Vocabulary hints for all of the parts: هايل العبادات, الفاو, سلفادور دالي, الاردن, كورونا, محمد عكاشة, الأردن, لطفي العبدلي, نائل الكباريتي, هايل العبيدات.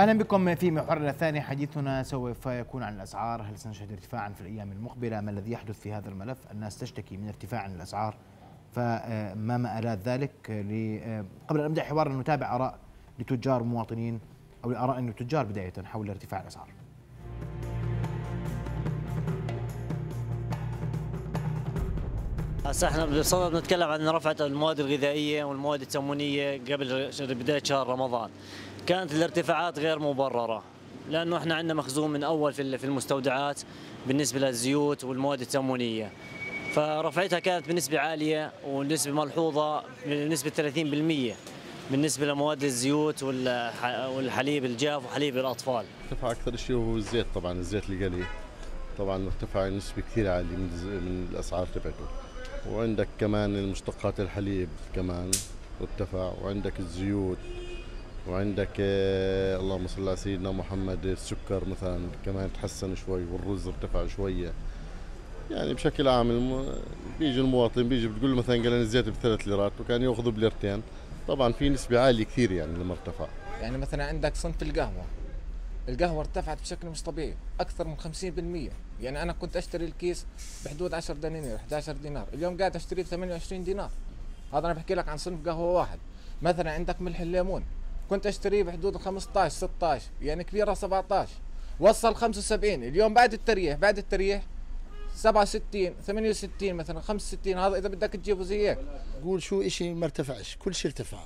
اهلا بكم في محورنا الثاني. حديثنا سوف يكون عن الاسعار، هل سنشهد ارتفاعا في الايام المقبله؟ ما الذي يحدث في هذا الملف؟ الناس تشتكي من ارتفاع الاسعار، فما مآلات ذلك؟ قبل ان نبدا حوارنا نتابع اراء لتجار مواطنين او اراء لتجار بدايه حول ارتفاع الاسعار. هسه احنا بصدد نتكلم عن رفعة المواد الغذائية والمواد التموينية قبل بداية شهر رمضان. كانت الارتفاعات غير مبررة، لأنه احنا عندنا مخزون من أول في المستودعات بالنسبة للزيوت والمواد التموينية، فرفعتها كانت بنسبة عالية ونسبة ملحوظة بنسبة 30% بالنسبة لمواد الزيوت والحليب الجاف وحليب الأطفال. ارتفع أكثر شيء هو الزيت، طبعا الزيت القليل طبعا ارتفع نسبة كثير عالية من الأسعار تبعته، وعندك كمان المشتقات الحليب كمان ارتفع، وعندك الزيوت، وعندك اللهم صل على سيدنا محمد السكر مثلا كمان تحسن شوي، والرز ارتفع شويه. يعني بشكل عام بيجي المواطن بتقول مثلا قلن الزيت بثلاث ليرات وكان ياخذه بليرتين، طبعا في نسبه عاليه كثير يعني لما ارتفع. يعني مثلا عندك صنف القهوه ارتفعت بشكل مش طبيعي اكثر من 50%، يعني انا كنت اشتري الكيس بحدود 10 دنانير 11 دينار، اليوم قاعد اشتريه ب 28 دينار. هذا انا بحكي لك عن صنف قهوه واحد. مثلا عندك ملح الليمون كنت اشتريه بحدود 15 16 يعني كبيره 17، وصل 75، اليوم بعد التريح 67 68 مثلا 65. هذا اذا بدك تجيبه زي هيك قول شو شيء ما ارتفعش، كل شيء ارتفع.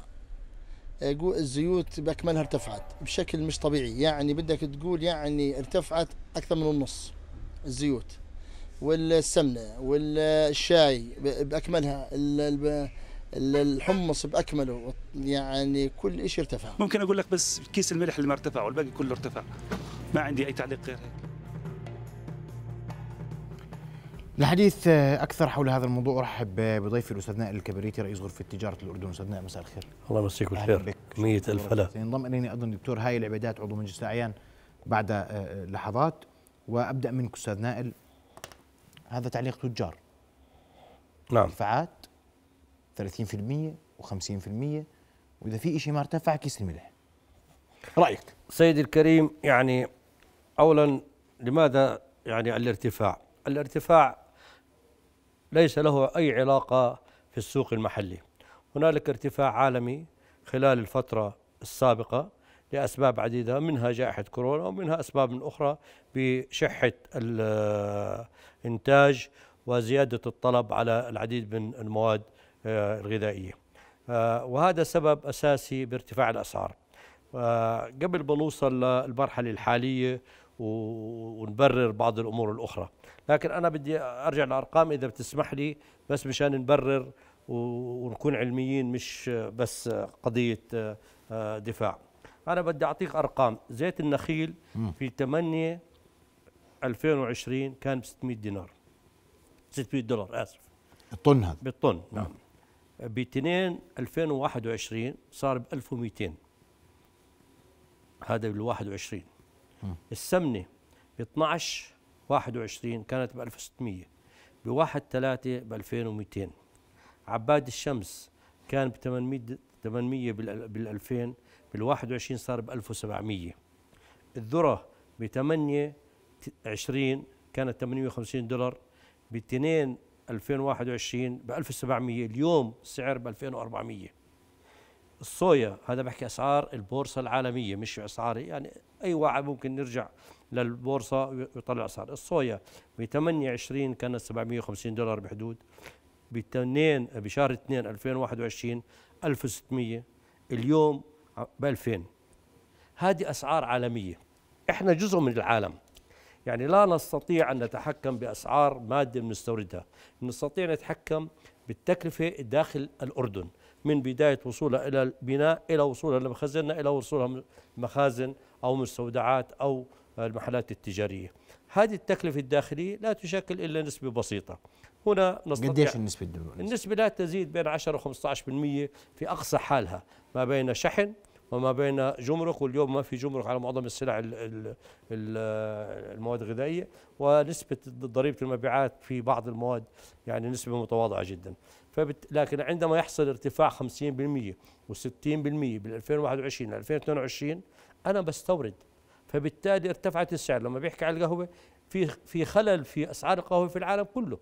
الزيوت باكملها ارتفعت بشكل مش طبيعي، يعني بدك تقول يعني ارتفعت اكثر من النص الزيوت والسمنه والشاي باكملها، الحمص باكمله، يعني كل شيء ارتفع. ممكن اقول لك بس كيس الملح اللي ما ارتفع والباقي كله ارتفع، ما عندي اي تعليق غير هيك. للحديث اكثر حول هذا الموضوع ارحب بضيفي الاستاذ نائل الكباريتي رئيس غرفه تجاره الاردن. استاذ نائل مساء الخير. الله يمسيك بالخير. 100,000 هلا. سينضم الينا ايضا الدكتور هايل العبادات عضو مجلس الاعيان بعد لحظات. وابدا منك استاذ نائل، هذا تعليق تجار. نعم. ارتفاعات 30% و50%، واذا في شيء ما ارتفع كيس الملح. رايك؟ سيدي الكريم، يعني اولا لماذا يعني الارتفاع؟ الارتفاع ليس له أي علاقة في السوق المحلي. هنالك ارتفاع عالمي خلال الفترة السابقة لأسباب عديدة، منها جائحة كورونا ومنها أسباب أخرى بشحة الإنتاج وزيادة الطلب على العديد من المواد الغذائية، وهذا سبب أساسي بارتفاع الأسعار. قبل ما نوصل للمرحلة الحالية ونبرر بعض الأمور الأخرى، لكن أنا بدي أرجع لأرقام إذا بتسمح لي، بس مشان نبرر ونكون علميين مش بس قضية دفاع. أنا بدي أعطيك أرقام. زيت النخيل في 8/2020 كان ب 600 دينار 600 دولار آسف، الطن. هذا بالطن. نعم. ب 2/2021 صار ب 1200، هذا بال 21. السمنة ب 12/21 كانت ب 1600، ب 1/3 ب 2200. عباد الشمس كان ب 800 بال 2000، بال 21 صار ب 1700. الذرة ب 8/20 كانت 58 دولار، ب 2/2021 ب 1700، اليوم السعر ب 2400. الصويا، هذا بحكي اسعار البورصه العالميه مش اسعاري، يعني اي واحد ممكن نرجع للبورصه ويطلع اسعار الصويا. ب 28 كانت 750 دولار بحدود، بشهر 2/2021 1600، اليوم ب 2000. هذه اسعار عالميه، احنا جزء من العالم، يعني لا نستطيع ان نتحكم باسعار ماده بنستوردها، نستطيع نتحكم بالتكلفه داخل الاردن من بداية وصولها إلى البناء إلى وصولها لمخازننا إلى وصولها مخازن أو مستودعات أو المحلات التجارية. هذه التكلفة الداخلية لا تشكل إلا نسبة بسيطة. هنا نستطيع. قديش النسبة الدولارية؟ النسبة لا تزيد بين 10 و15% في أقصى حالها، ما بين شحن وما بين جمرك، واليوم ما في جمرك على معظم السلع المواد الغذائية، ونسبة ضريبة المبيعات في بعض المواد يعني نسبة متواضعة جدا. لكن عندما يحصل ارتفاع 50% و60% بال 2021 ل 2022 انا بستورد، فبالتالي ارتفعت السعر. لما بيحكي على القهوه في خلل في اسعار القهوه في العالم كله،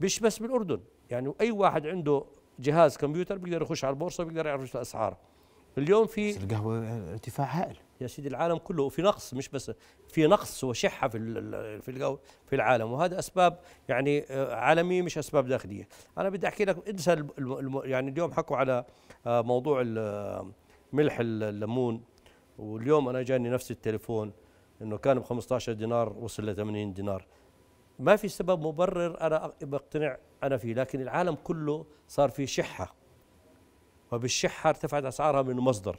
مش بس بالاردن، يعني اي واحد عنده جهاز كمبيوتر بيقدر يخش على البورصه بيقدر يعرف الاسعار. اليوم في القهوه ارتفاع هائل يا سيدي، العالم كله، وفي نقص، مش بس في نقص وشحه في القهوه في العالم، وهذا اسباب يعني عالميه مش اسباب داخليه. انا بدي احكي لك انسى يعني اليوم حكوا على موضوع ملح الليمون، واليوم انا جاني نفس التليفون انه كان ب 15 دينار وصل ل 80 دينار. ما في سبب مبرر انا بقتنع انا فيه، لكن العالم كله صار فيه شحه، وبالشحه ارتفعت اسعارها من مصدر.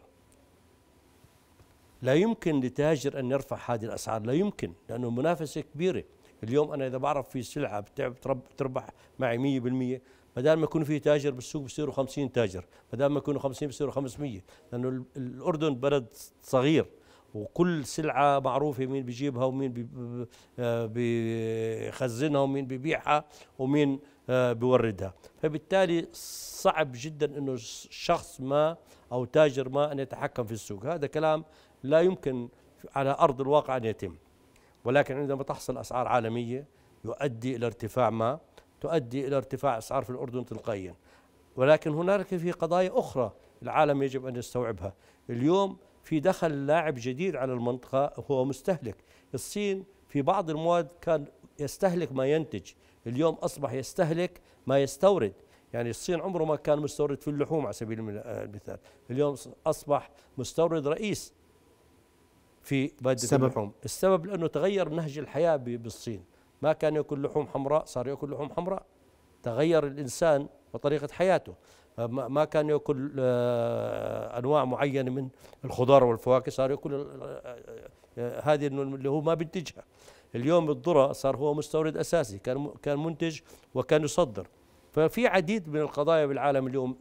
لا يمكن لتاجر ان يرفع هذه الاسعار، لا يمكن، لانه المنافسه كبيره. اليوم انا اذا بعرف في سلعه بتربح معي 100%، بدل ما يكون في تاجر بالسوق بصيروا 50 تاجر، بدل ما يكونوا 50 بصيروا 500، لانه الاردن بلد صغير وكل سلعه معروفه مين بيجيبها ومين بيخزنها ومين بيبيعها ومين بيوردها، فبالتالي صعب جدا انه شخص ما او تاجر ما ان يتحكم في السوق. هذا كلام لا يمكن على ارض الواقع ان يتم، ولكن عندما تحصل اسعار عالميه يؤدي الى ارتفاع ما تؤدي الى ارتفاع اسعار في الاردن تلقائيا. ولكن هناك في قضايا اخرى العالم يجب ان يستوعبها. اليوم في دخل لاعب جديد على المنطقه هو مستهلك. الصين في بعض المواد كان يستهلك ما ينتج، اليوم اصبح يستهلك ما يستورد. يعني الصين عمره ما كان مستورد في اللحوم على سبيل المثال، اليوم اصبح مستورد رئيس في ماده اللحوم. السبب لانه تغير نهج الحياه بالصين، ما كان ياكل لحوم حمراء صار ياكل لحوم حمراء. تغير الانسان وطريقه حياته، ما كان ياكل انواع معينه من الخضار والفواكه صار ياكل هذه اللي هو ما بينتجها. اليوم الذره صار هو مستورد اساسي، كان منتج وكان يصدر. ففي عديد من القضايا بالعالم اليوم.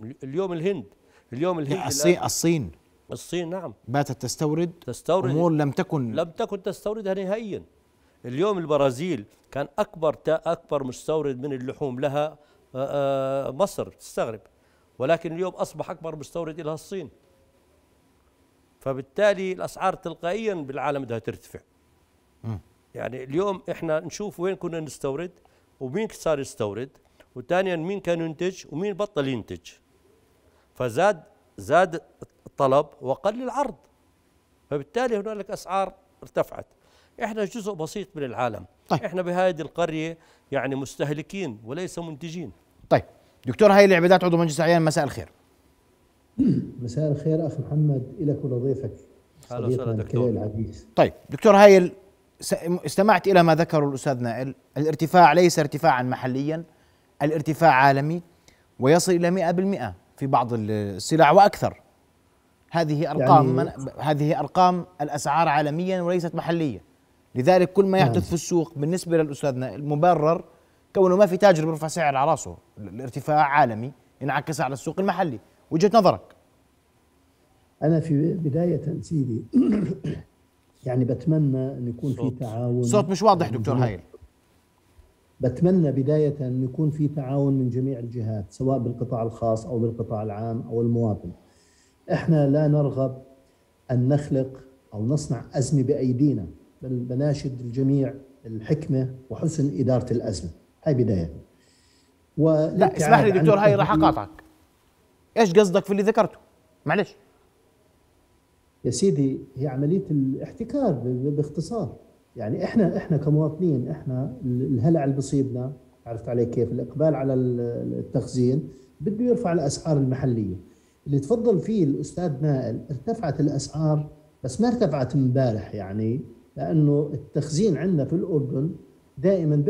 اليوم الهند الصين نعم باتت تستورد امور لم تكن تستوردها نهائيا. اليوم البرازيل كان اكبر مستورد من اللحوم لها مصر، تستغرب، ولكن اليوم اصبح اكبر مستورد لها الصين. فبالتالي الاسعار تلقائيا بالعالم بدها ترتفع. يعني اليوم احنا نشوف وين كنا نستورد ومين صار يستورد، وثانيا مين كان ينتج ومين بطل ينتج. فزاد الطلب وقل العرض، فبالتالي هنالك اسعار ارتفعت. احنا جزء بسيط من العالم. طيب. احنا بهذه القريه يعني مستهلكين وليس منتجين. طيب دكتور هايل العبادات عضو مجلس اعيان، مساء الخير. مساء الخير اخي محمد، لك ولضيفك. اهلا وسهلا دكتور العزيز. طيب دكتور هايل، استمعت الى ما ذكره الاستاذ نائل، الارتفاع ليس ارتفاعا محليا، الارتفاع عالمي ويصل الى 100% في بعض السلع واكثر. هذه ارقام يعني هذه ارقام الاسعار عالميا وليست محليه، لذلك كل ما يحدث في السوق بالنسبه للاستاذ نائل مبرر كونه ما في تاجر بيرفع سعر على راسه، الارتفاع عالمي انعكس على السوق المحلي. وجهه نظرك؟ انا في بدايه سيدي يعني بتمنى ان يكون في تعاون. صوت مش واضح دكتور هايل. بتمنى بدايه ان يكون في تعاون من جميع الجهات، سواء بالقطاع الخاص او بالقطاع العام او المواطن. احنا لا نرغب ان نخلق او نصنع ازمه بايدينا، بل بناشد الجميع الحكمه وحسن اداره الازمه. هاي بدايه. لا اسمح لي دكتور هاي، راح اقاطعك. ايش قصدك في اللي ذكرته؟ معلش يا سيدي، هي عملية الاحتكار باختصار. يعني احنا كمواطنين، احنا الهلع اللي بصيبنا، عرفت علي كيف؟ الاقبال على التخزين بده يرفع الاسعار المحلية. اللي تفضل فيه الاستاذ نائل، ارتفعت الاسعار بس ما ارتفعت امبارح، يعني لانه التخزين عندنا في الاردن دائما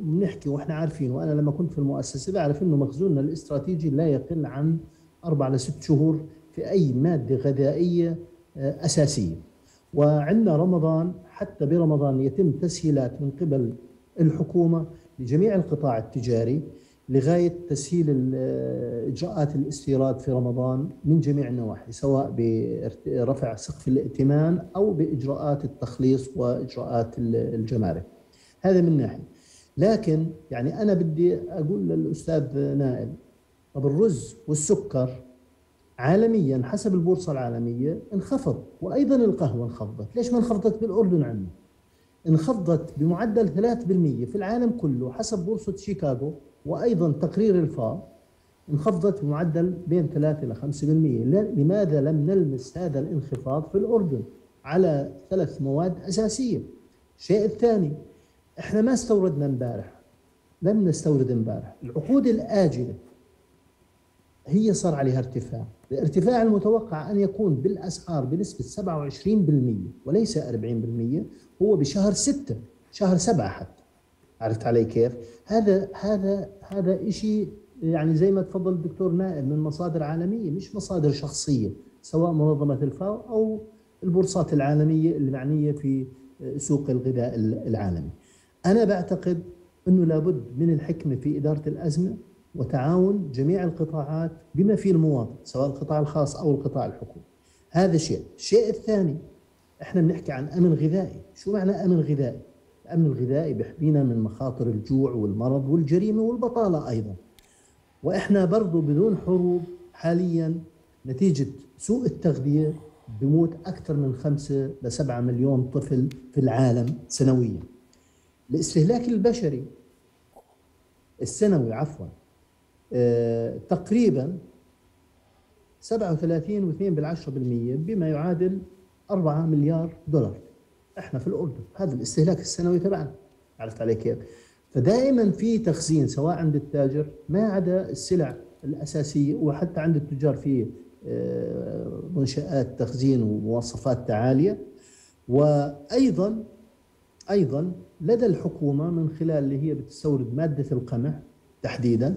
بنحكي واحنا عارفين، وانا لما كنت في المؤسسة بعرف انه مخزوننا الاستراتيجي لا يقل عن 4 ل 6 شهور في اي مادة غذائية أساسية. وعندنا رمضان، حتى برمضان يتم تسهيلات من قبل الحكومة لجميع القطاع التجاري لغاية تسهيل إجراءات الاستيراد في رمضان من جميع النواحي، سواء برفع سقف الائتمان أو بإجراءات التخليص وإجراءات الجمارك. هذا من ناحية. لكن يعني أنا بدي أقول للأستاذ نائل، طب الرز والسكر عالميا حسب البورصة العالمية انخفض، وأيضا القهوة انخفضت. ليش ما انخفضت بالأردن عمي؟ انخفضت بمعدل 3% في العالم كله حسب بورصة شيكاغو، وأيضا تقرير الفا انخفضت بمعدل بين 3 إلى 5%. لماذا لم نلمس هذا الانخفاض في الأردن على 3 مواد أساسية؟ الشيء الثاني، احنا ما استوردنا امبارح، لم نستورد امبارح. العقود الآجلة هي صار عليها ارتفاع، الارتفاع المتوقع أن يكون بالأسعار بنسبة 27% وليس 40%، هو بشهر 6 شهر 7 حتى. عرفت علي كيف؟ هذا شيء يعني زي ما تفضل الدكتور نائل من مصادر عالمية مش مصادر شخصية، سواء منظمة الفاو أو البورصات العالمية اللي معنية في سوق الغذاء العالمي. أنا بعتقد أنه لابد من الحكمة في إدارة الأزمة وتعاون جميع القطاعات بما فيه المواطن، سواء القطاع الخاص أو القطاع الحكومي. هذا شيء. الشيء الثاني، إحنا بنحكي عن أمن غذائي. شو معنى أمن غذائي؟ الأمن الغذائي بيحمينا من مخاطر الجوع والمرض والجريمة والبطالة أيضا. وإحنا برضو بدون حروب حاليا نتيجة سوء التغذية بموت أكثر من 5 ل 7 مليون طفل في العالم سنويا. الاستهلاك البشري السنوي تقريبا 37.2% بما يعادل 4 مليار دولار. احنا في الأردن هذا الاستهلاك السنوي تبعنا. عرفت علي كيف؟ فدائما في تخزين سواء عند التاجر ما عدا السلع الأساسية، وحتى عند التجار في منشآت تخزين ومواصفات عالية، وأيضا لدى الحكومة من خلال اللي هي بتستورد مادة القمح تحديدا،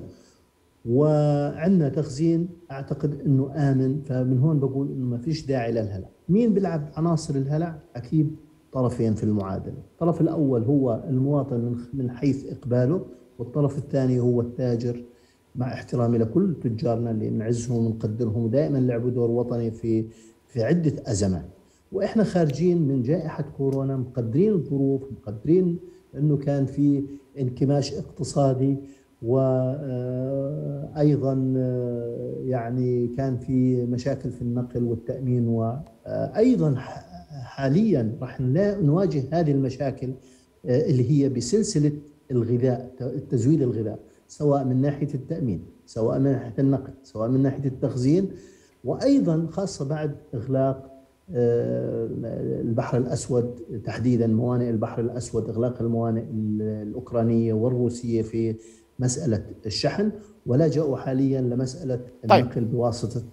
وعندنا تخزين أعتقد أنه آمن. فمن هون بقول أنه ما فيش داعي للهلع. مين بيلعب عناصر الهلع؟ أكيد طرفين في المعادلة، الطرف الأول هو المواطن من حيث إقباله، والطرف الثاني هو التاجر. مع احترامي لكل تجارنا اللي بنعزهم ونقدرهم ودائما لعبوا دور وطني في عدة أزمات، وإحنا خارجين من جائحة كورونا مقدرين الظروف، مقدرين أنه كان في انكماش اقتصادي، وأيضا يعني كان في مشاكل في النقل والتأمين، وأيضا حاليا راح نواجه هذه المشاكل اللي هي بسلسلة الغذاء، التزويد الغذاء، سواء من ناحية التأمين، سواء من ناحية النقل، سواء من ناحية التخزين، وأيضا خاصة بعد إغلاق البحر الأسود تحديدا موانئ البحر الأسود، إغلاق الموانئ الأوكرانية والروسية في مسألة الشحن، ولجأوا حاليا لمسألة النقل بواسطة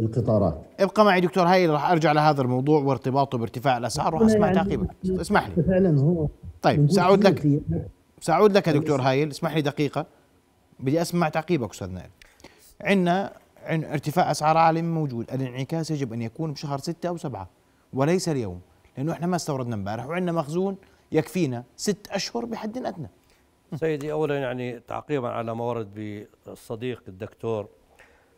القطارات. ابقى معي دكتور هايل، راح أرجع لهذا الموضوع وارتباطه بارتفاع الأسعار، راح أسمع تعقيبك. اسمح لي فعلا هو طيب، سأعود لك يا دكتور هايل، اسمح لي دقيقة، بدي أسمع تعقيبك أستاذ نائل. عندنا ارتفاع أسعار عالمي موجود، الانعكاس يجب أن يكون بشهر 6 أو 7 وليس اليوم، لأنه إحنا ما استوردنا امبارح، وعندنا مخزون يكفينا 6 أشهر بحد أدنى. سيدي، أولا يعني تعقيبا على ما ورد بالصديق الدكتور،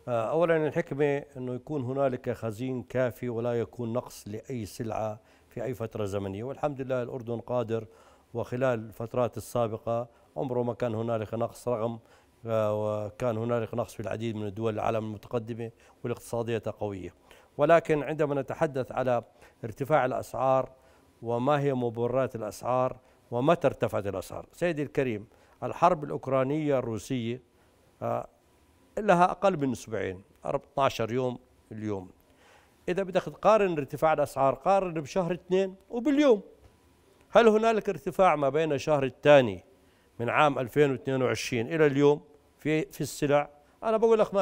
أولا الحكمة أنه يكون هنالك خزين كافي ولا يكون نقص لأي سلعة في أي فترة زمنية، والحمد لله الأردن قادر، وخلال الفترات السابقة عمره ما كان هنالك نقص، رغم وكان هنالك نقص في العديد من الدول العالم المتقدمة والاقتصادية قوية. ولكن عندما نتحدث على ارتفاع الأسعار وما هي مبررات الأسعار ومتى ارتفعت الأسعار، سيدي الكريم الحرب الأوكرانية الروسية لها أقل من أسبوعين، 12 يوم اليوم. إذا بدك تقارن ارتفاع الأسعار قارن بشهر 2 وباليوم. هل هنالك ارتفاع ما بين شهر 2 من عام 2022 إلى اليوم في السلع؟ أنا بقول لك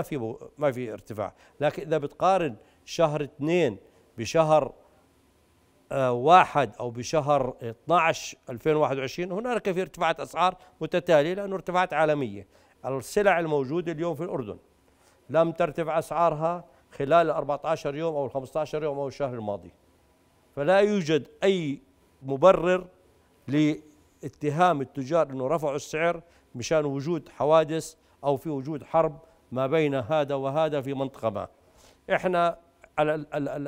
ما في ارتفاع. لكن إذا بتقارن شهر 2 بشهر 1 أو بشهر 12 2021 هنالك في ارتفاعات أسعار متتالية، لأنه ارتفاعات عالمية. السلع الموجودة اليوم في الأردن لم ترتفع أسعارها خلال 14 يوم أو 15 يوم أو الشهر الماضي، فلا يوجد أي مبرر لاتهام التجار أنه رفعوا السعر مشان وجود حوادث أو في وجود حرب ما بين هذا وهذا في منطقة ما. إحنا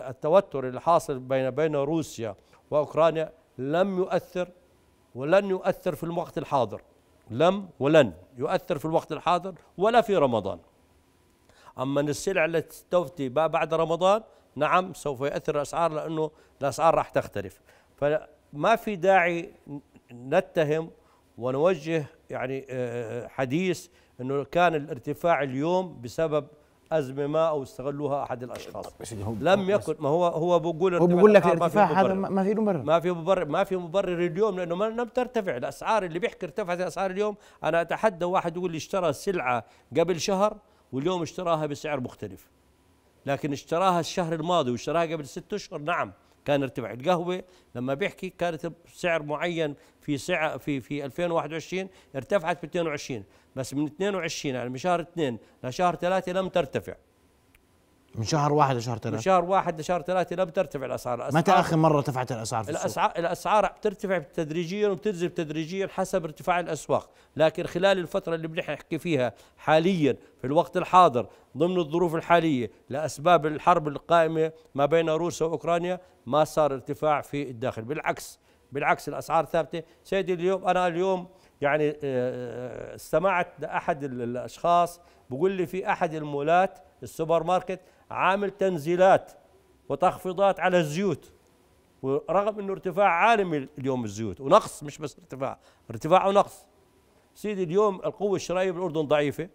التوتر اللي حاصل بين روسيا وأوكرانيا لم يؤثر ولن يؤثر في الوقت الحاضر، لم ولن يؤثر في الوقت الحاضر ولا في رمضان. أما السلع التي تفتي بعد رمضان نعم سوف يأثر الأسعار، لأنه الأسعار راح تختلف. فما في داعي نتهم ونوجه يعني حديث أنه كان الارتفاع اليوم بسبب أزمة ما أو استغلوها أحد الأشخاص. لم يكن، ما هو بقول هو بقول لك الارتفاع هذا ما في مبرر، ما في مبرر اليوم، لأنه ما لم ترتفع الأسعار. اللي بيحكي ارتفعت الأسعار اليوم، أنا أتحدى واحد يقول لي اشترى سلعة قبل شهر واليوم اشتراها بسعر مختلف، لكن اشتراها الشهر الماضي واشتراها قبل 6 أشهر نعم كان ارتفاع. القهوة لما بيحكي كانت بسعر معين في سعر في 2021 ارتفعت ب 22، بس من 22 يعني من شهر 2 لشهر 3 لم ترتفع. من شهر 1 لشهر 3 لم ترتفع الأسعار. متى آخر مرة ارتفعت الأسعار في السوق؟ الأسعار بترتفع تدريجيا وبتنزل تدريجيا حسب ارتفاع الأسواق، لكن خلال الفترة اللي بنحكي فيها حاليا في الوقت الحاضر ضمن الظروف الحالية لأسباب الحرب القائمة ما بين روسيا وأوكرانيا ما صار ارتفاع في الداخل، بالعكس الأسعار ثابتة. سيدي اليوم أنا يعني استمعت لأحد الأشخاص بقول لي في أحد المولات السوبر ماركت عامل تنزيلات وتخفيضات على الزيوت، ورغم انه ارتفاع عالمي اليوم الزيوت ونقص، مش بس ارتفاع ونقص. سيدي اليوم القوة الشرائية بالأردن ضعيفة،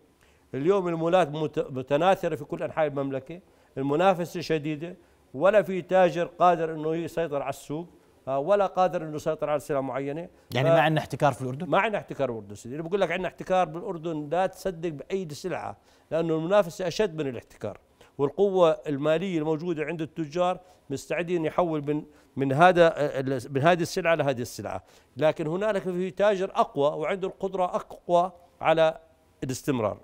اليوم المولات متناثرة في كل أنحاء المملكة، المنافسة شديدة، ولا في تاجر قادر انه يسيطر على السوق ولا قادر انه يسيطر على سلعة معينة. يعني ما عندنا احتكار في الأردن؟ ما عندنا احتكار بالأردن سيدي، اللي بقول لك عندنا احتكار بالأردن لا تصدق بأي سلعة، لأنه المنافسة أشد من الاحتكار، والقوة المالية الموجودة عند التجار مستعدين يحول من هذه السلعة لهذه السلعة، لكن هنالك في تاجر أقوى وعنده القدرة أقوى على الاستمرار.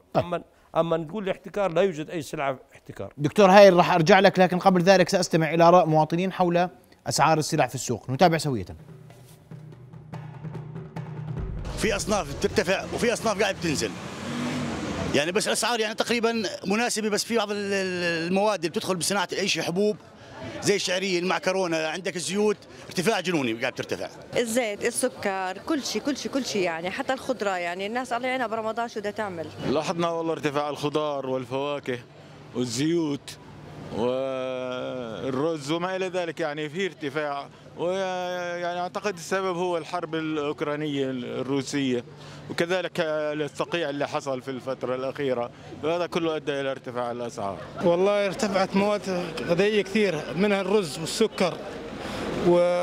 أما نقول الاحتكار لا يوجد أي سلعة احتكار. دكتور هايل راح أرجع لك، لكن قبل ذلك سأستمع إلى آراء مواطنين حول أسعار السلع في السوق، نتابع سوية. في أصناف بترتفع وفي أصناف قاعد بتنزل. يعني بس الاسعار يعني تقريبا مناسبه، بس في بعض المواد اللي بتدخل بصناعه العيش، الحبوب زي الشعريه، المعكرونه، عندك الزيوت ارتفاع جنوني قاعد ترتفع. الزيت، السكر، كل شيء يعني حتى الخضره، يعني الناس الله يعينها برمضان شو بدها تعمل. لاحظنا والله ارتفاع الخضار والفواكه والزيوت والرز وما الى ذلك، يعني في ارتفاع، ويعني اعتقد السبب هو الحرب الاوكرانيه الروسيه، وكذلك الصقيع اللي حصل في الفتره الاخيره، وهذا كله ادى الى ارتفاع الاسعار. والله ارتفعت مواد غذائيه كثير، منها الرز والسكر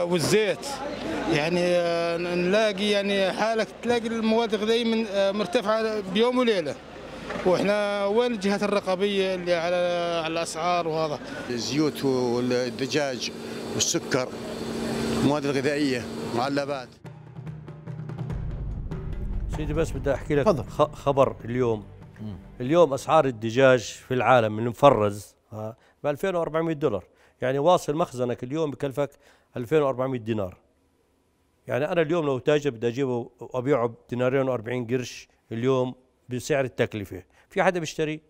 والزيت، يعني نلاقي يعني حالك تلاقي المواد الغذائيه مرتفعه بيوم وليله. واحنا وين الجهات الرقابيه اللي على الاسعار؟ وهذا الزيوت والدجاج والسكر المواد الغذائيه معلبات. سيدي بس بدي احكي لك خبر اليوم. اليوم اسعار الدجاج في العالم المفرز ب $2400، يعني واصل مخزنك اليوم بكلفك $2400. يعني انا اليوم لو تاجر بدي اجيبه وابيعه ب$2.40 اليوم بسعر التكلفة، في حدا بيشتري؟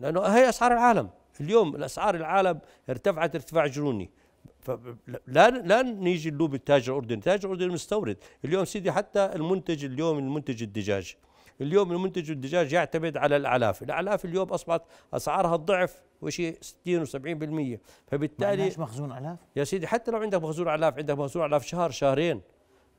لأنه هي أسعار العالم، اليوم الأسعار العالم ارتفعت ارتفاع جنوني، لا نيجي نلوم التاجر الأردني، التاجر الأردني مستورد، اليوم سيدي حتى المنتج اليوم المنتج الدجاج يعتمد على الأعلاف اليوم أصبحت أسعارها الضعف وشيء 60 و70%، فبالتالي ما عندناش مخزون أعلاف؟ يا سيدي حتى لو عندك مخزون أعلاف، عندك مخزون أعلاف شهر شهرين،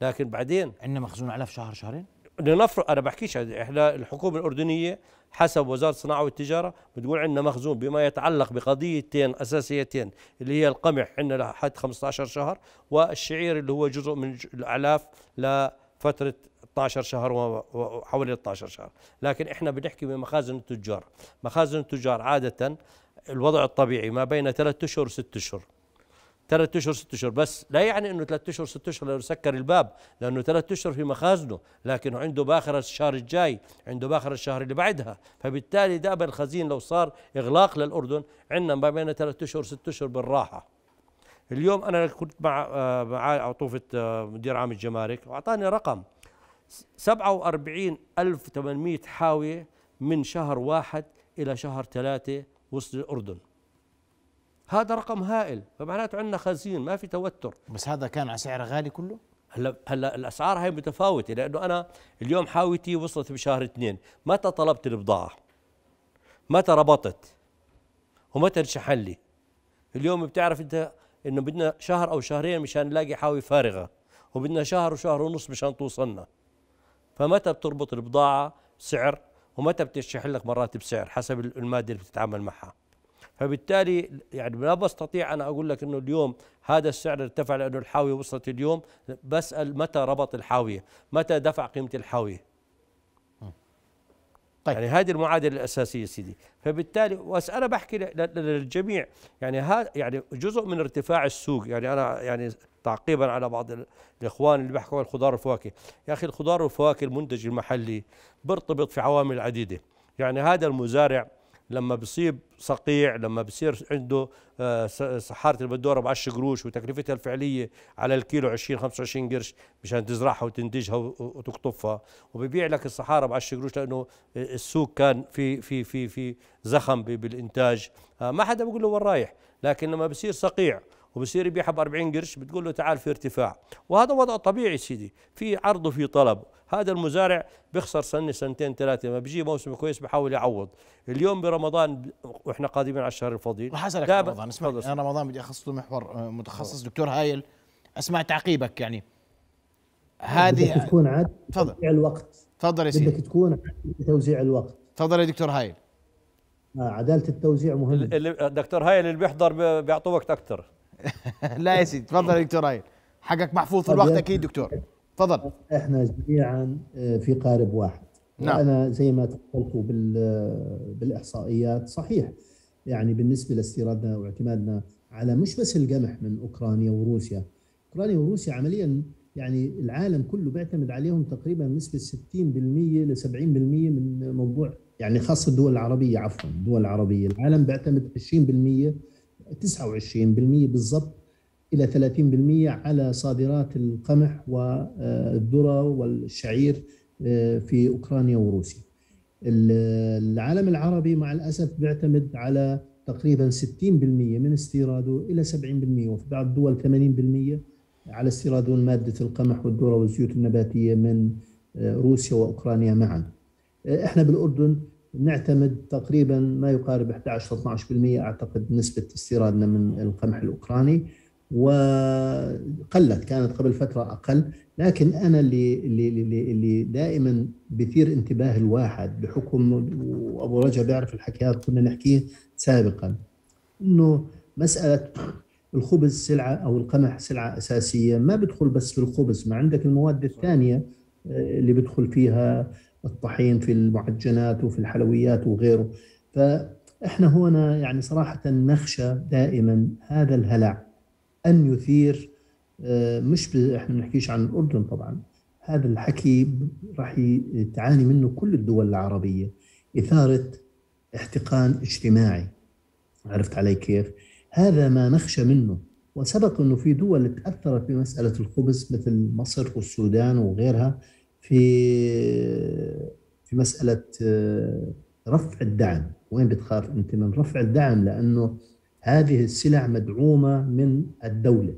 لكن بعدين عندنا مخزون أعلاف شهر شهرين؟ لنفرض، انا بحكيش احنا الحكومه الاردنيه حسب وزاره الصناعه والتجاره بتقول عندنا مخزون بما يتعلق بقضيتين اساسيتين اللي هي القمح عندنا لحد 15 شهر والشعير اللي هو جزء من الاعلاف لفتره 12 شهر وحوالي 12 شهر، لكن احنا بنحكي بمخازن التجار، مخازن التجار عاده الوضع الطبيعي ما بين 3 أشهر و6 أشهر. 3 أشهر 6 أشهر، بس لا يعني انه 3 أشهر 6 أشهر لو سكر الباب، لانه 3 أشهر في مخازنه، لكن عنده باخر الشهر الجاي، عنده باخر الشهر اللي بعدها، فبالتالي دابا الخزين لو صار اغلاق للاردن عندنا ما بين 3 أشهر 6 أشهر بالراحه. اليوم انا كنت مع عطوفه مدير عام الجمارك واعطاني رقم 47800 حاويه من شهر 1 الى شهر 3 وصل الاردن. هذا رقم هائل، فمعناته عندنا خزين ما في توتر. بس هذا كان على سعر غالي كله؟ هلا الاسعار هي متفاوته، لانه انا اليوم حاويتي وصلت بشهر 2، متى طلبت البضاعه؟ متى ربطت ومتى انشحن لي. اليوم بتعرف انت انه بدنا شهر او شهرين مشان نلاقي حاوي فارغه، وبدنا شهر وشهر ونص مشان توصلنا. فمتى بتربط البضاعه بسعر ومتى بتنشحن لك مرات بسعر حسب الماده اللي بتتعامل معها. فبالتالي يعني لا بستطيع انا اقول لك انه اليوم هذا السعر ارتفع لانه الحاويه وصلت اليوم، بسال متى ربط الحاويه؟ متى دفع قيمه الحاويه؟ طيب. يعني هذه المعادله الاساسيه سيدي، فبالتالي وانا بحكي للجميع يعني هذا يعني جزء من ارتفاع السوق. يعني انا يعني تعقيبا على بعض الاخوان اللي بيحكوا عن الخضار والفواكه، يا اخي الخضار والفواكه المنتج المحلي بيرتبط في عوامل عديده، يعني هذا المزارع لما بصيب صقيع، لما بصير عنده حارة البندورة ب10 قروش وتكلفتها الفعلية على الكيلو 20 25 قرش مشان تزرعها وتنتجها وتقطفها، وببيع لك الصحارة ب10 قروش لأنه السوق كان في زخم بالإنتاج، ما حدا بيقول له وين رايح. لكن لما بصير صقيع وبصير يبيعها ب40 قرش بتقول له تعال في ارتفاع، وهذا وضع طبيعي سيدي، في عرض وفي طلب. هذا المزارع بيخسر سنه سنتين ثلاثه، لما بيجي موسم كويس بحاول يعوض. اليوم برمضان واحنا قادمين على الشهر الفضيل وحسنك رمضان، اسمع انا رمضان بدي اخصص له محور متخصص. دكتور هايل اسمع تعقيبك، يعني هذه بدك تكون عادل توزيع الوقت. تفضل يا سيدي. بدك تكون عادل توزيع الوقت. تفضل يا دكتور هايل. عداله التوزيع مهمه. دكتور هايل اللي بيحضر بيعطوا وقت اكثر. لا يا سيدي تفضل يا دكتور هايل، حقك محفوظ في الوقت اكيد دكتور، تفضل. احنا جميعا في قارب واحد. نعم. انا زي ما تفضلتوا بالاحصائيات صحيح، يعني بالنسبه لاستيرادنا واعتمادنا على مش بس القمح من اوكرانيا وروسيا، اوكرانيا وروسيا عمليا يعني العالم كله بيعتمد عليهم تقريبا نسبه 60% ل 70% من موضوع يعني خاصه الدول العربيه، عفوا الدول العربيه العالم بيعتمد 20% 29% بالضبط إلى 30% على صادرات القمح والذرة والشعير في أوكرانيا وروسيا. العالم العربي مع الأسف بيعتمد على تقريباً 60% من استيراده إلى 70%، وفي بعض الدول 80% على استيراده مادة القمح والذرة والزيوت النباتية من روسيا وأوكرانيا معاً. إحنا بالأردن نعتمد تقريبا ما يقارب 11-12% اعتقد نسبه استيرادنا من القمح الاوكراني، وقلت كانت قبل فتره اقل. لكن انا اللي دائما بثير انتباه الواحد بحكم وابو رجا بيعرف الحكي هذا كنا نحكيه سابقا، انه مساله الخبز سلعه او القمح سلعه اساسيه، ما بدخل بس بالخبز، ما عندك المواد الثانيه اللي بدخل فيها الطحين في المعجنات وفي الحلويات وغيره. فإحنا هنا يعني صراحة نخشى دائما هذا الهلع أن يثير، مش إحنا بنحكيش عن الأردن طبعا، هذا الحكي راح تعاني منه كل الدول العربية، إثارة احتقان اجتماعي. عرفت علي كيف؟ هذا ما نخشى منه، وسبق أنه في دول تأثرت بمسألة الخبز مثل مصر والسودان وغيرها في مسألة رفع الدعم. وين بتخاف أنت من رفع الدعم؟ لأنه هذه السلع مدعومة من الدولة.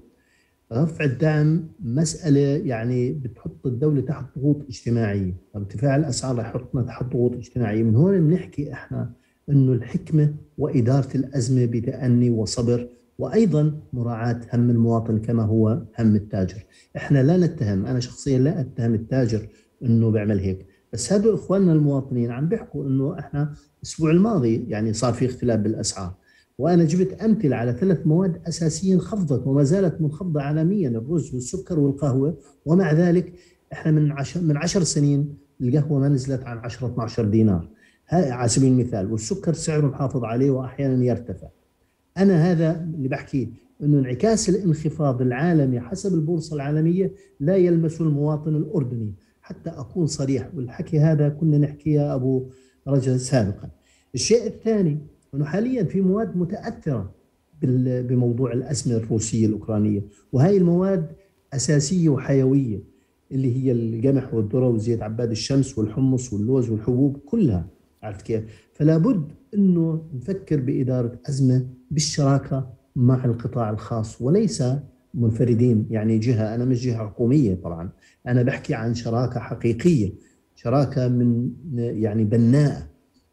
رفع الدعم مسألة يعني بتحط الدولة تحت ضغوط اجتماعية، ارتفاع الأسعار يحطنا تحت ضغوط اجتماعية. من هون بنحكي احنا أنه الحكمة وإدارة الأزمة بتأني وصبر، وأيضا مراعاة هم المواطن كما هو هم التاجر. إحنا لا نتهم، أنا شخصيا لا أتهم التاجر إنه بيعمل هيك، بس هدول إخواننا المواطنين عم بيحكوا إنه إحنا الأسبوع الماضي يعني صار في اختلاف بالأسعار، وأنا جبت أمثلة على 3 مواد أساسية انخفضت وما زالت منخفضة عالميا، الرز والسكر والقهوة، ومع ذلك إحنا من 10 سنين القهوة ما نزلت عن 10-12 دينار على سبيل المثال، والسكر سعره محافظ عليه وأحيانا يرتفع. أنا هذا اللي بحكيه، إنه انعكاس الانخفاض العالمي حسب البورصة العالمية لا يلمس المواطن الأردني، حتى أكون صريح، والحكي هذا كنا نحكيه أبو رجل سابقا. الشيء الثاني إنه حاليا في مواد متأثرة بموضوع الأزمة الروسية الأوكرانية، وهي المواد أساسية وحيوية اللي هي القمح والذرة وزيت عباد الشمس والحمص واللوز والحبوب كلها. عرفت كيف؟ فلا بد إنه نفكر بإدارة أزمة بالشراكة مع القطاع الخاص وليس منفردين، يعني جهة، أنا مش جهة حكومية طبعا، أنا بحكي عن شراكة حقيقية، شراكة من يعني بناءة،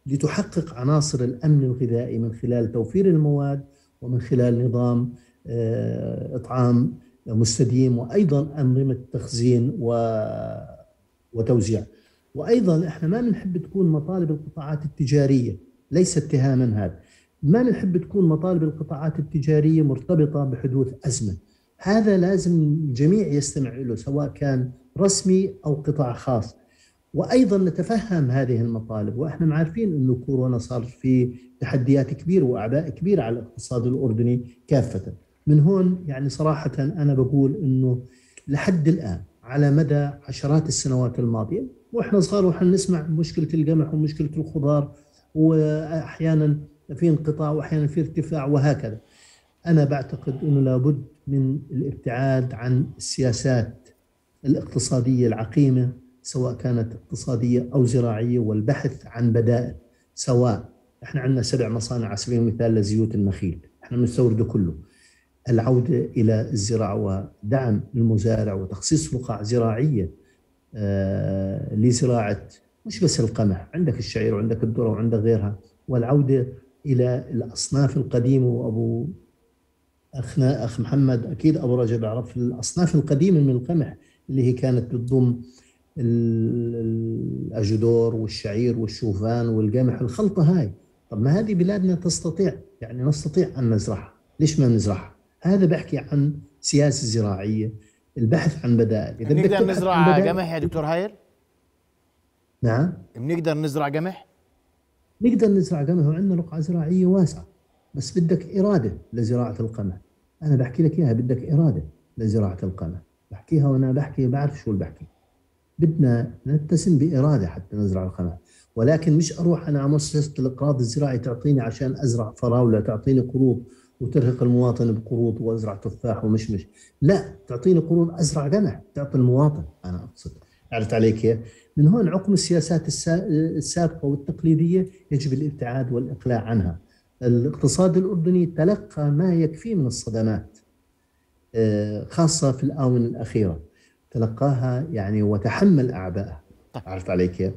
لتحقق عناصر الأمن الغذائي من خلال توفير المواد ومن خلال نظام إطعام مستديم، وأيضاً أنظمة تخزين وتوزيع. وأيضاً إحنا ما بنحب تكون مطالب القطاعات التجارية، ليس اتهاماً هذا، ما بنحب تكون مطالب القطاعات التجارية مرتبطة بحدوث أزمة. هذا لازم الجميع يستمع له، سواء كان رسمي أو قطاع خاص. وأيضاً نتفهم هذه المطالب، وإحنا عارفين أنه كورونا صار في تحديات كبيرة وأعباء كبيرة على الاقتصاد الأردني كافة. من هون يعني صراحة أنا بقول أنه لحد الآن على مدى عشرات السنوات الماضية وإحنا صغار وإحنا نسمع مشكلة القمح ومشكلة الخضار، وأحياناً في انقطاع وأحياناً في ارتفاع وهكذا. أنا بعتقد أنه لابد من الابتعاد عن السياسات الاقتصادية العقيمة، سواء كانت اقتصادية أو زراعية، والبحث عن بدائل. سواء إحنا عندنا 7 مصانع على سبيل المثال لزيوت النخيل، إحنا بنستورده كله. العودة إلى الزراعة ودعم المزارع وتخصيص بقع زراعية لزراعة مش بس القمح، عندك الشعير وعندك الذرة وعندك غيرها، والعودة إلى الأصناف القديمة. وأبو أخنا أخ محمد أكيد أبو رجب عرف الأصناف القديمة من القمح اللي هي كانت بتضم الأجدور والشعير والشوفان والقمح، الخلطة هاي. طب ما هذه بلادنا تستطيع، يعني نستطيع أن نزرعها، ليش ما نزرعها؟ هذا بحكي عن سياسة زراعية، البحث عن بدائل. إذا بنقدر نزرع قمح يا دكتور هايل؟ نعم، بنقدر نزرع قمح؟ نقدر نزرع قمح، وعندنا رقعة زراعية واسعة، بس بدك إرادة لزراعة القمح. أنا بحكي لك إياها، بدك إرادة لزراعة القمح، بحكيها وأنا بحكي بعرف شو اللي بحكي. بدنا نتسم بإرادة حتى نزرع القمح، ولكن مش أروح أنا على مؤسسة الإقراض الزراعي تعطيني عشان أزرع فراولة تعطيني قروض وترهق المواطن بقروض، وأزرع تفاح ومشمش. لا، تعطيني قروض أزرع قمح، تعطي المواطن. أنا أقصد، عرفت علي كيف؟ من هون عقم السياسات السابقة والتقليدية يجب الابتعاد والإقلاع عنها. الاقتصاد الأردني تلقى ما يكفيه من الصدمات، خاصة في الآونة الأخيرة تلقاها يعني، وتحمل أعباءها. طيب. عرفت علي كيف؟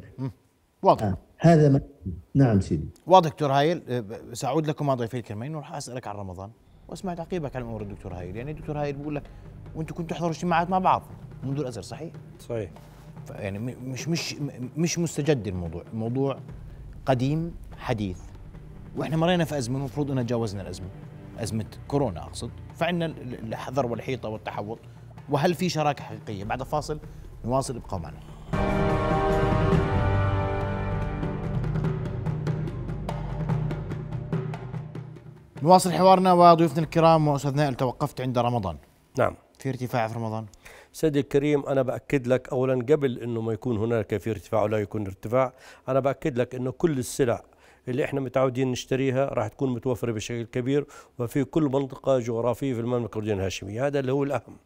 واضح. هذا ما... نعم سيدي، واضح دكتور هايل. سأعود لكم مع ضيفي الكريمين، وراح أسألك عن رمضان وأسمع تعقيبك على أمور الدكتور هايل. يعني الدكتور هايل بيقول لك وأنتوا كنتوا تحضروا اجتماعات مع بعض منذ الأزهر، صحيح؟ صحيح. يعني مش مستجد الموضوع، موضوع قديم حديث، واحنا مرينا في ازمه المفروض انها تجاوزنا الازمه، ازمه كورونا اقصد، فعندنا الحذر والحيطه والتحوط. وهل في شراكه حقيقيه؟ بعد فاصل نواصل، ابقوا معنا. نواصل حوارنا وضيوفنا الكرام. واستاذ نائل، توقفت عند رمضان. نعم، في ارتفاع في رمضان. سيدي الكريم، أنا بأكد لك أولا، قبل أنه ما يكون هناك في ارتفاع ولا يكون ارتفاع، أنا بأكد لك أنه كل السلع اللي احنا متعودين نشتريها راح تكون متوفرة بشكل كبير، وفي كل منطقة جغرافية في المملكة الأردنية الهاشمية. هذا اللي هو الأهم.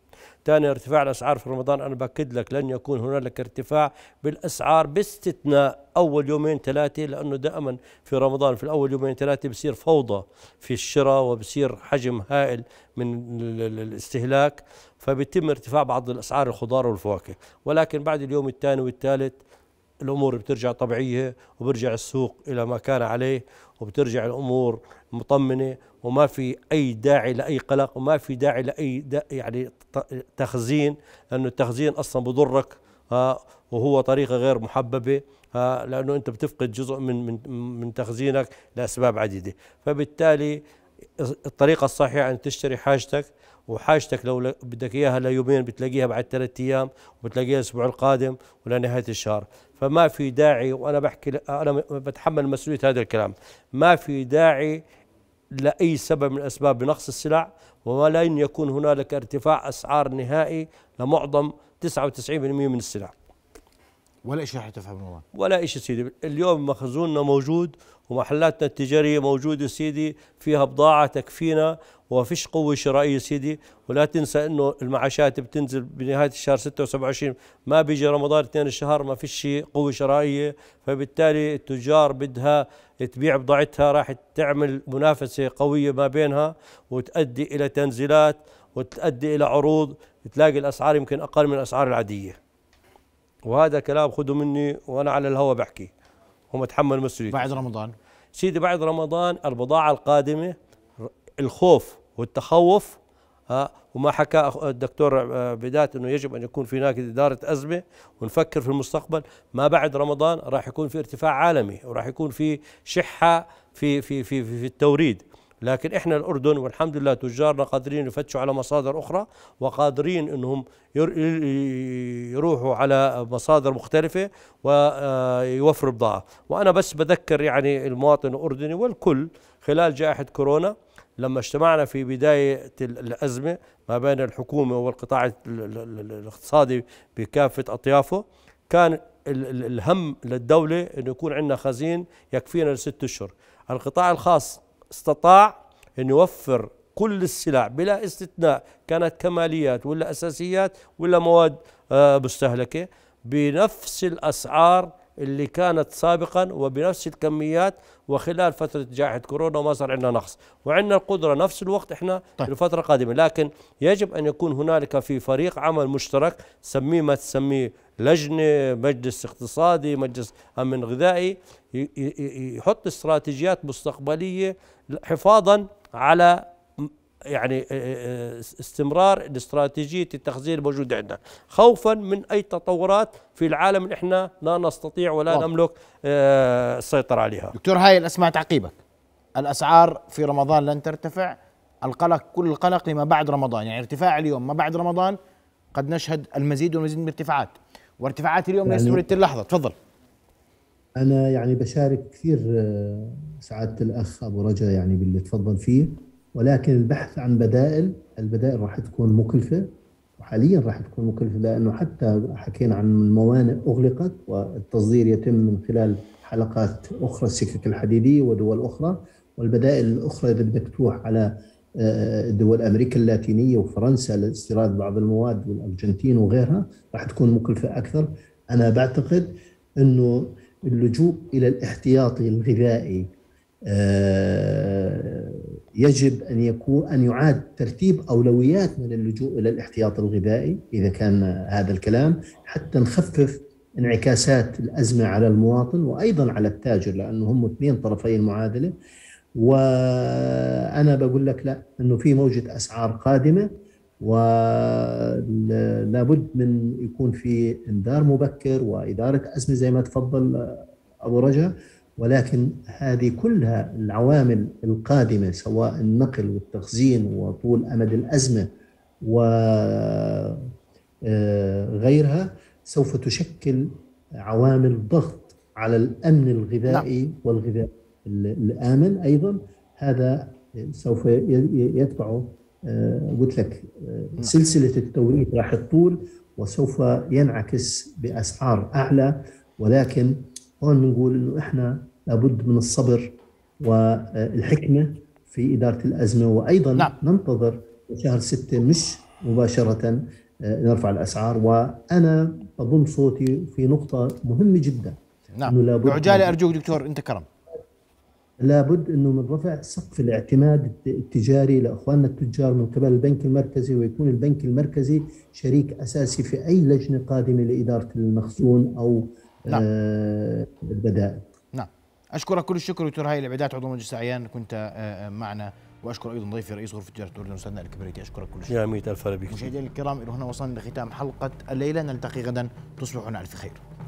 ثاني، ارتفاع الأسعار في رمضان، أنا بأكد لك لن يكون هنالك ارتفاع بالأسعار، باستثناء أول يومين ثلاثة، لأنه دائما في رمضان في الأول يومين ثلاثة بصير فوضى في الشراء وبصير حجم هائل من الاستهلاك، فبيتم ارتفاع بعض الأسعار الخضار والفواكه. ولكن بعد اليوم الثاني والثالث الأمور بترجع طبيعية، وبرجع السوق إلى ما كان عليه، وبترجع الأمور مطمنة، وما في أي داعي لأي قلق، وما في داعي لأي يعني تخزين، لأنه التخزين أصلا بضرك، وهو طريقة غير محببة، لأنه أنت بتفقد جزء من تخزينك لأسباب عديدة. فبالتالي الطريقة الصحيحة أن تشتري حاجتك، وحاجتك لو بدك إياها ليومين بتلاقيها بعد 3 أيام، وبتلاقيها الأسبوع القادم ولنهاية الشهر. فما في داعي، وأنا بحكي، أنا بتحمل مسؤولية هذا الكلام، ما في داعي لأي سبب من أسباب بنقص السلع، وما لن يكون هنالك ارتفاع أسعار نهائي لمعظم 99% من السلع. ولا شيء راح تفهم رمضان، ولا شيء سيدي. اليوم مخزوننا موجود، ومحلاتنا التجارية موجودة سيدي، فيها بضاعة تكفينا، وفيش قوة شرائية سيدي. ولا تنسى انه المعاشات بتنزل بنهاية الشهر 26، ما بيجي رمضان 2 الشهر، ما فيش قوة شرائية. فبالتالي التجار بدها تبيع بضاعتها، راح تعمل منافسة قوية ما بينها، وتؤدي إلى تنزيلات، وتؤدي إلى عروض، تلاقي الأسعار يمكن أقل من الأسعار العادية. وهذا كلام خذوا مني وأنا على الهوى بحكي، هم تحملوا مسؤولية بعد رمضان. سيدي بعد رمضان البضاعة القادمة، الخوف والتخوف، وما حكى الدكتور بداية أنه يجب أن يكون في هناك إدارة أزمة ونفكر في المستقبل. ما بعد رمضان راح يكون في ارتفاع عالمي وراح يكون في شحة في في في في, في التوريد، لكن إحنا الأردن والحمد لله تجارنا قادرين يفتشوا على مصادر أخرى وقادرين أنهم يروحوا على مصادر مختلفة ويوفروا بضاعة. وأنا بس بذكر يعني المواطن الأردني والكل خلال جائحة كورونا لما اجتمعنا في بداية الأزمة ما بين الحكومة والقطاع الاقتصادي بكافة أطيافه، كان الهم للدولة أنه يكون عندنا خزين يكفينا لست أشهر. القطاع الخاص استطاع أن يوفر كل السلع بلا استثناء، كانت كماليات ولا أساسيات ولا مواد مستهلكة، بنفس الأسعار اللي كانت سابقا وبنفس الكميات وخلال فترة جائحة كورونا، وما صار عندنا نقص وعندنا القدرة نفس الوقت احنا طيب. الفترة القادمة، لكن يجب أن يكون هنالك في فريق عمل مشترك، سميه ما تسميه، لجنة، مجلس اقتصادي، مجلس أمن غذائي، يحط استراتيجيات مستقبلية حفاظا على يعني استمرار استراتيجية التخزين الموجودة عندنا، خوفا من أي تطورات في العالم اللي احنا لا نستطيع ولا نملك السيطرة عليها. دكتور هايل، أسمع تعقيبك. الأسعار في رمضان لن ترتفع، القلق كل القلق لما بعد رمضان، يعني ارتفاع اليوم ما بعد رمضان قد نشهد المزيد والمزيد من الارتفاعات، وارتفاعات اليوم ليست تريد اللحظة. تفضل. أنا يعني بشارك كثير سعادة الأخ أبو رجا يعني باللي تفضل فيه، ولكن البحث عن بدائل، البدائل راح تكون مكلفة، وحاليا راح تكون مكلفة لأنه حتى حكينا عن موانئ أغلقت والتصدير يتم من خلال حلقات أخرى، السكك الحديدية ودول أخرى، والبدائل الأخرى إذا بدك تروح على دول أمريكا اللاتينية وفرنسا لاستيراد بعض المواد والأرجنتين وغيرها راح تكون مكلفة أكثر. أنا بعتقد أنه اللجوء إلى الاحتياطي الغذائي يجب أن يكون يعاد ترتيب أولويات من اللجوء إلى الاحتياط الغذائي إذا كان هذا الكلام، حتى نخفف انعكاسات الأزمة على المواطن وأيضا على التاجر، لأنه هم اثنين طرفي المعادلة. وأنا بقول لك لا، أنه في موجة أسعار قادمة ولابد من يكون في إنذار مبكر وإدارة أزمة زي ما تفضل أبو رجا، ولكن هذه كلها العوامل القادمة سواء النقل والتخزين وطول أمد الأزمة وغيرها سوف تشكل عوامل ضغط على الأمن الغذائي. لا. والغذاء الآمن أيضا هذا سوف يتبعه، قلت لك سلسلة التوريد راح تطول وسوف ينعكس بأسعار أعلى، ولكن هون بنقول إنه إحنا لابد من الصبر والحكمة في إدارة الأزمة، وأيضا لا. ننتظر شهر 6 مش مباشرة نرفع الأسعار. وأنا أضم صوتي في نقطة مهمة جدا. نعم بعجالة أرجوك دكتور أنت كرم. لابد أنه من رفع سقف الاعتماد التجاري لأخواننا التجار من قبل البنك المركزي، ويكون البنك المركزي شريك أساسي في أي لجنة قادمة لإدارة المخزون أو نعم. البدائل. نعم أشكرك كل الشكر دكتور هايل العبيدات عضو مجلس أعيان كنت معنا، وأشكر أيضا ضيفي رئيس غرفة تجارة الأردن الأستاذ نائل الكباريتي. أشكرك كل الشكر. يا ميت ألف هلا بك. مشاهدينا الكرام إلى هنا وصلنا لختام حلقة الليلة، نلتقي غدا، تصبحون على ألف خير.